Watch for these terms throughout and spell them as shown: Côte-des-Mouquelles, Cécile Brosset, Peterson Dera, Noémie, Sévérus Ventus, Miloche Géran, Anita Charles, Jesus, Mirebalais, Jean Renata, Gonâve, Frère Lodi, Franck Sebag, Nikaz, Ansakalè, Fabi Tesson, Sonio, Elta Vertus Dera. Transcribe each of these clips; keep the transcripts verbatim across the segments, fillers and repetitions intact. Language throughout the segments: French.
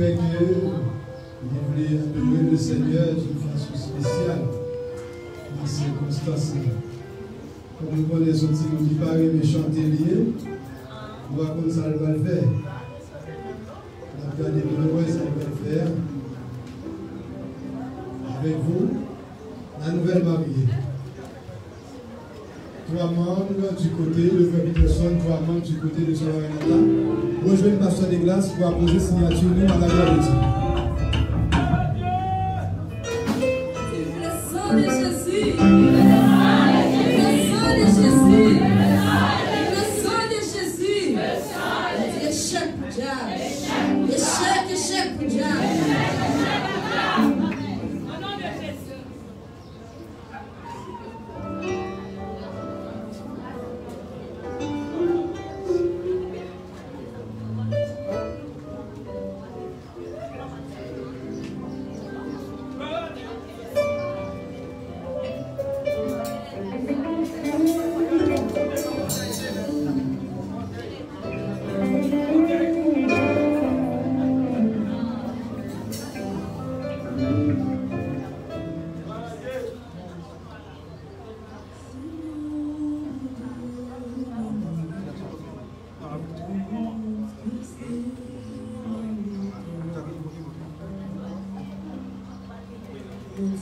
tu es Dieu, il voulait adorer le Seigneur d'une façon spéciale, dans ces circonstances-là. Comme nous connaissons aussi, nous qui parlons de chanter liés, on va comme ça le va le faire. On a regardé de ça le va le faire. Avec vous, la nouvelle mariée. Trois membres du côté de Fabi Tesson, trois membres du côté de Jean Renata. Rejoignez Pasteur des Glaces pour apposer signature de Madame Vertus.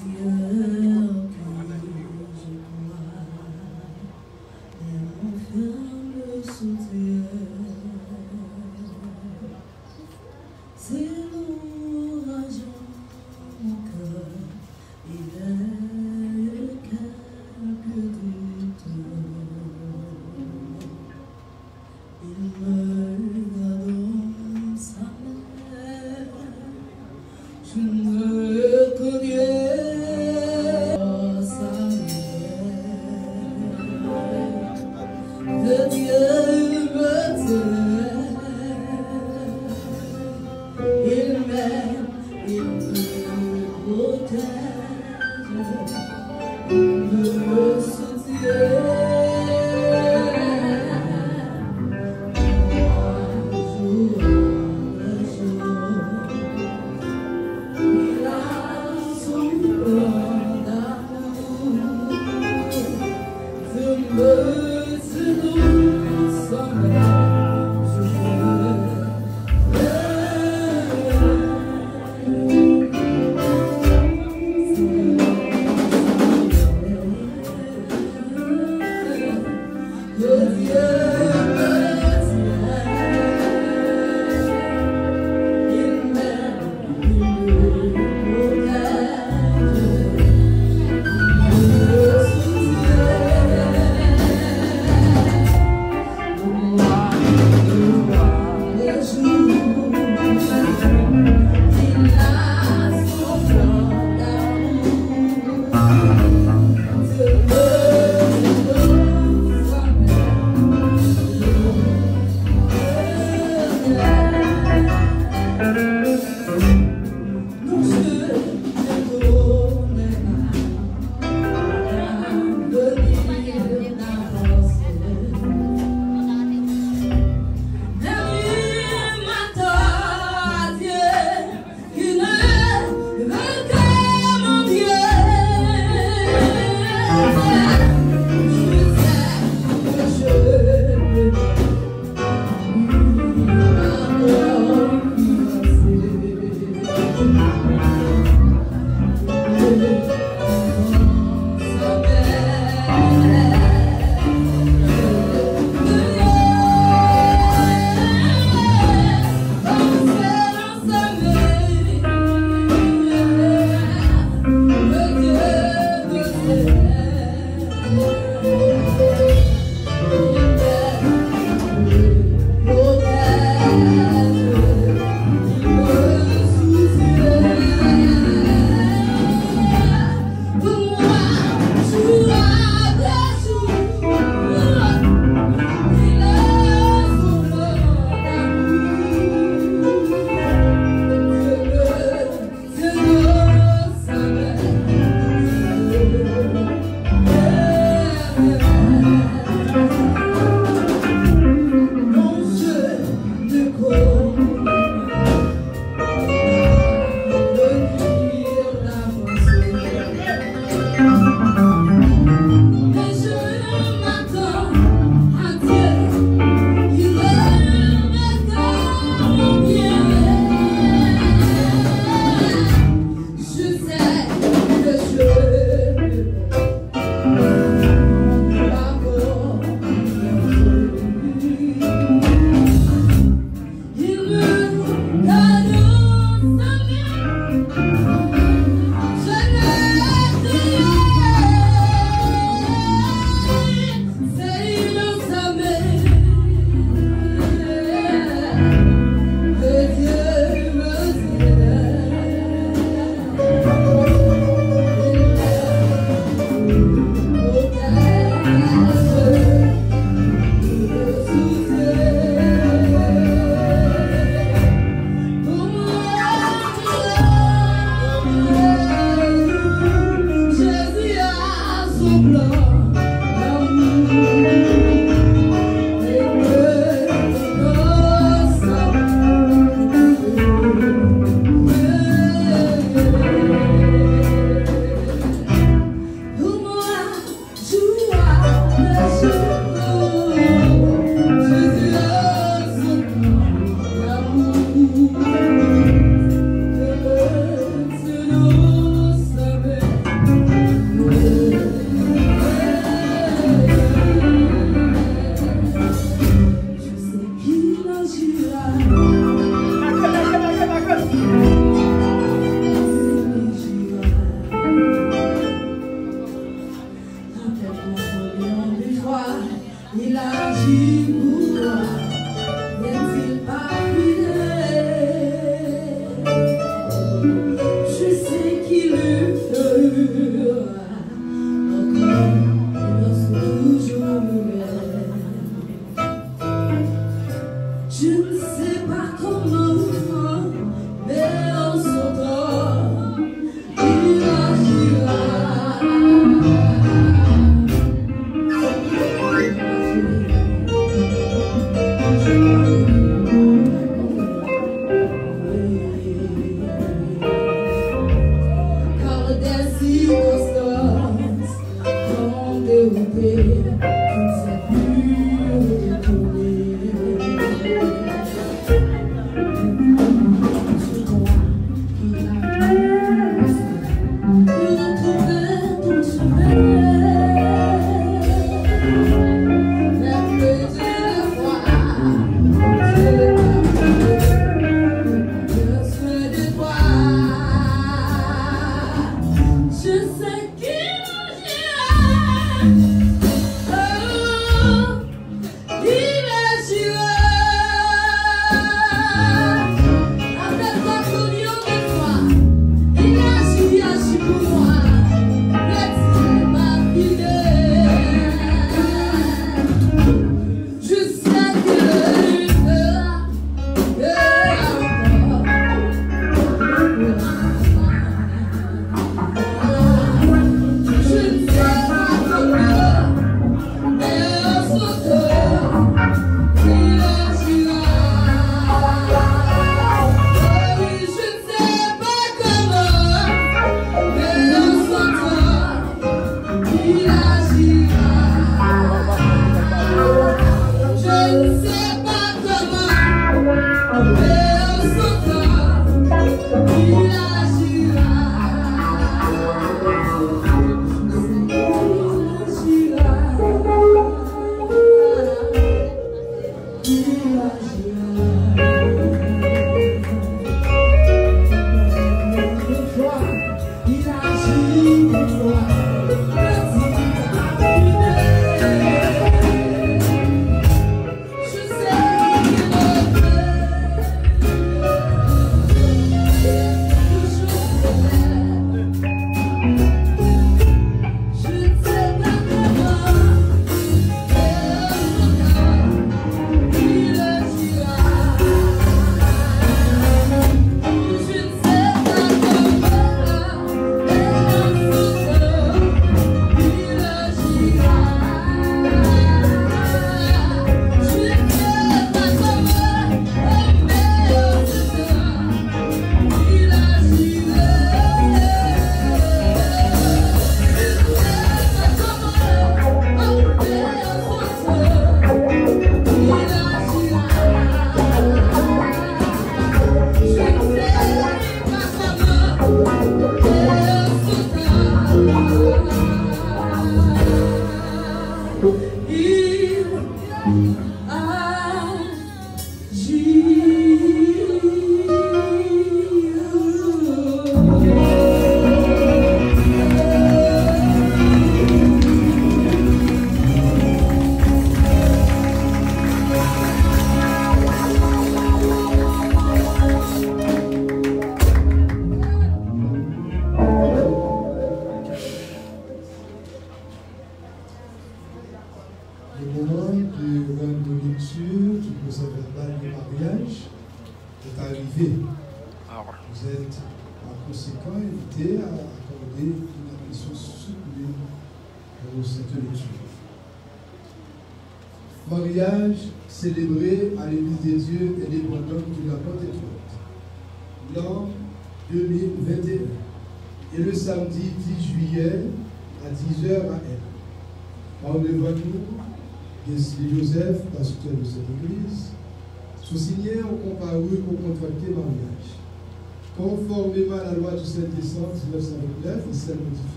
Dieu me tient.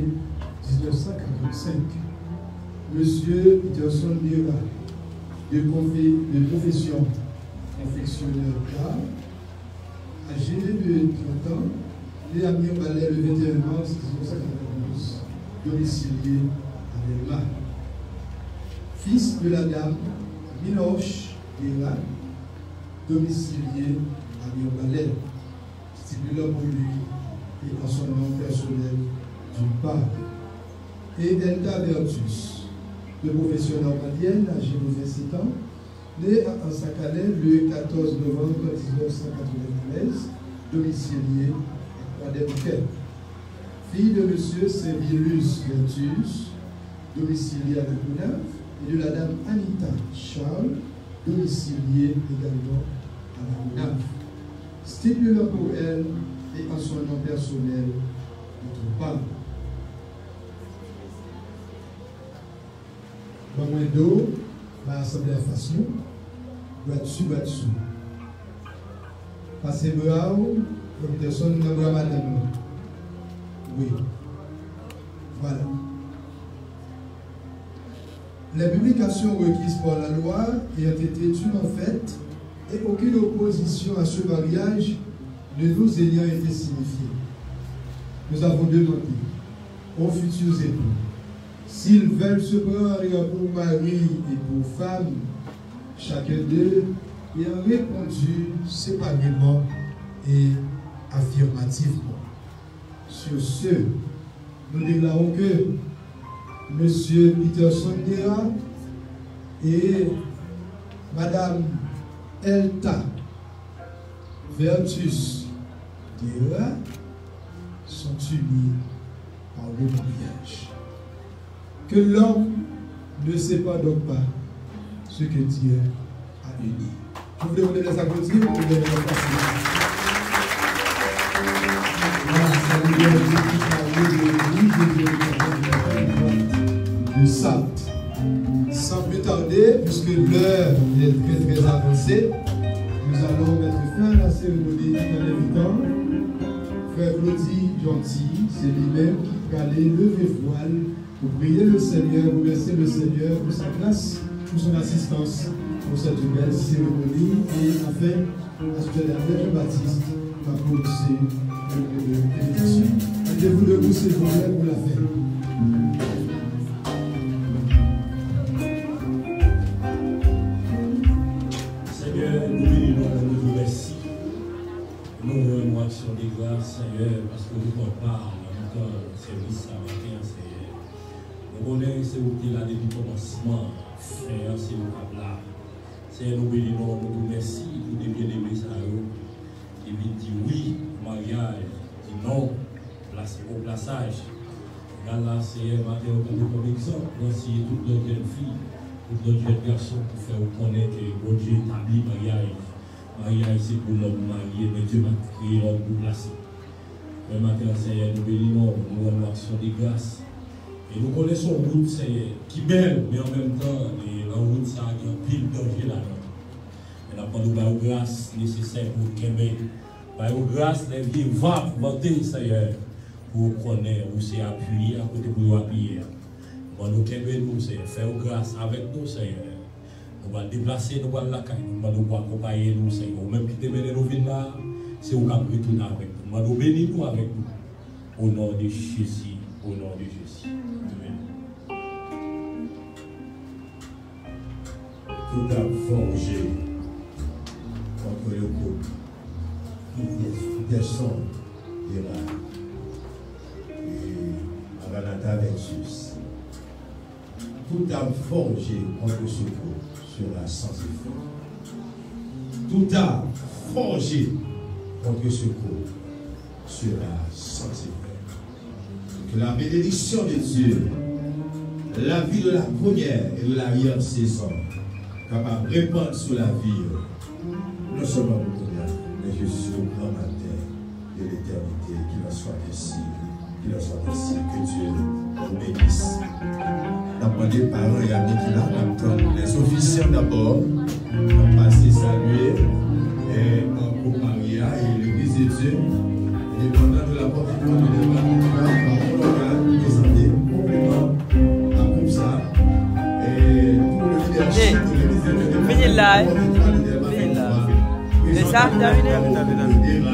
mille neuf cent quarante-cinq, Monsieur Peterson Dera, de, de profession confectionnaire d'art, âgé de trente ans, né à Mirebalais le vingt et un mars mille neuf cent quatre-vingt-douze, domicilié à Berlin. Fils de la dame Miloche Géran, domicilié à Mirebalais, stipulant pour lui et en son nom personnel d'une part. Et Elta Vertus, de profession normalienne, âgée de vingt-sept ans, né à Ansakalè le quatorze novembre mille neuf cent quatre-vingt-treize, domicilié à Côte-des-Mouquelles. Fille de Monsieur Sévérus Ventus, domicilié à Gonâve, et de la Dame Anita Charles, domiciliée également à la Gonâve. Stipulant pour elle et en son nom personnel, notre part. Bamendo, la assemblée à façon, battu, battu. Passez Beau, comme personne ne va madame. Oui. Voilà. Les publications requises par la loi ayant été une en fait et aucune opposition à ce mariage ne nous ayant été signifiée. Nous avons demandé aux futurs époux s'ils veulent se prendre pour mari et pour femme, chacun d'eux ayant répondu séparément et affirmativement. Sur ce, nous déclarons que Monsieur Peterson Dera et Madame Elta Vertus Dera sont unis par le mariage. Que l'homme ne sépare donc pas ce que Dieu a uni. Vous voulez vous donner les applaudissements pour les remerciements. De Salte. Sans plus tarder, puisque l'heure est très très avancée, nous allons mettre fin à la cérémonie en invitant Frère Lodi gentil, c'est lui-même qui va aller lever voile pour prier le Seigneur, pour remercier le Seigneur pour sa place, pour son assistance, pour cette belle cérémonie et enfin, à ce que l'Abbé Baptiste va prononcer le bénédiction. Mettez-vous debout, s'il vous plaît, pour la faire. Seigneur, parce que nous ne parlons pas encore service à matin, Seigneur. Le bonheur, c'est vous qui l'avez depuis le commencement, Seigneur, c'est vous qui l'avez là. Seigneur, nous bénissons, nous vous merci, nous devions aimer ça. Qui dit oui au mariage, dit non au plaçage. Regarde là, Seigneur, matin, nous avons comme exemple, merci toutes nos jeunes filles, toutes nos jeunes garçons pour faire connaître que bon Dieu établit le mariage. Mariage, c'est pour l'homme marié, mais Dieu m'a créé l'homme pour placer. Le matin, Seigneur, nous bénissons, nous rendons action des grâces. Et nous connaissons une route, Seigneur, qui est belle, mais en même temps, la route, ça a un pile danger là-dedans. Mais nous avons besoin de grâce nécessaire pour qu'aimer. Nous grâce, les vies vont monter, Seigneur, pour connaître, où c'est appuyé, à côté de nous appuyer. Nous avons besoin nous, Seigneur, faire grâce avec nous, Seigneur. Nous allons déplacer, nous allons la caille, nous allons accompagner nous, Seigneur. Même qui te mène nos villes là, c'est où nous allons retourner avec nous. Nous bénissons avec nous. Au nom de Jésus, au nom de Jésus. Amen. Tout a forgé contre le couple qui descend de là. Et à Renata Versus. Tout a forgé contre ce couple sur la sans effort. Tout a forgé contre ce couple. Sera sans effet. Que la bénédiction de Dieu, la vie de la première et de l'arrière saison, capable de répandre sur la vie, non seulement pour nous, mais jusqu'au grand matin de l'éternité, qu'il en soit ainsi, qu'il en soit ainsi, que Dieu nous bénisse. D'abord, les parents et amis qui l'attendent, les officiers d'abord, on passe à saluer, et pour Maria et l'église de Dieu. Et pendant que la porte est tombée, les parents présenter complètement à comme ça. Et pour le leadership de l'église de Dieu, on est là. Et ça, vous avez là. Et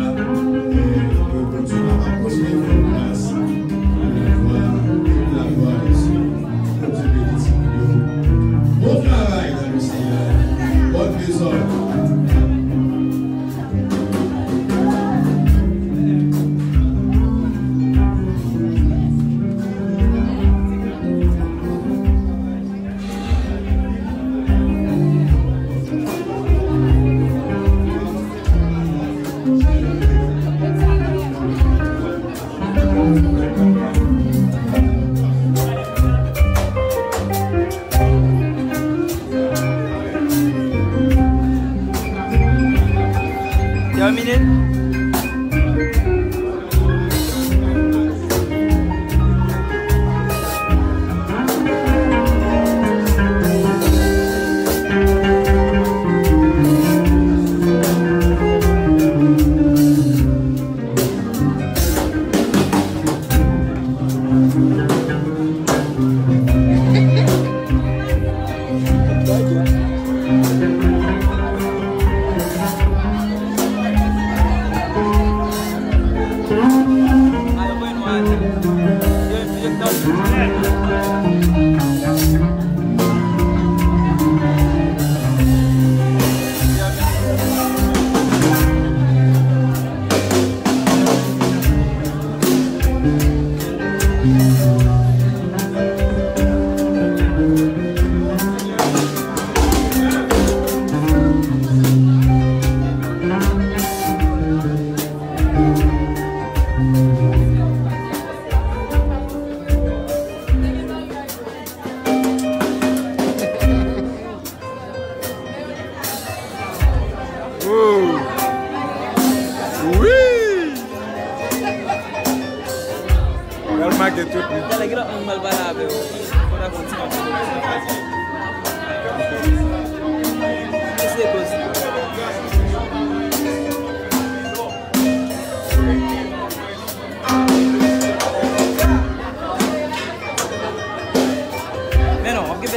pour Dieu, on va continuer de faire grâce. La gloire de Dieu. Que Dieu bénisse pour nous. Bon travail dans le Seigneur. Bonne maison. Thank you. Terminé.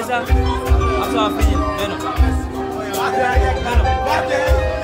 That's all I feel. Venom. Venom.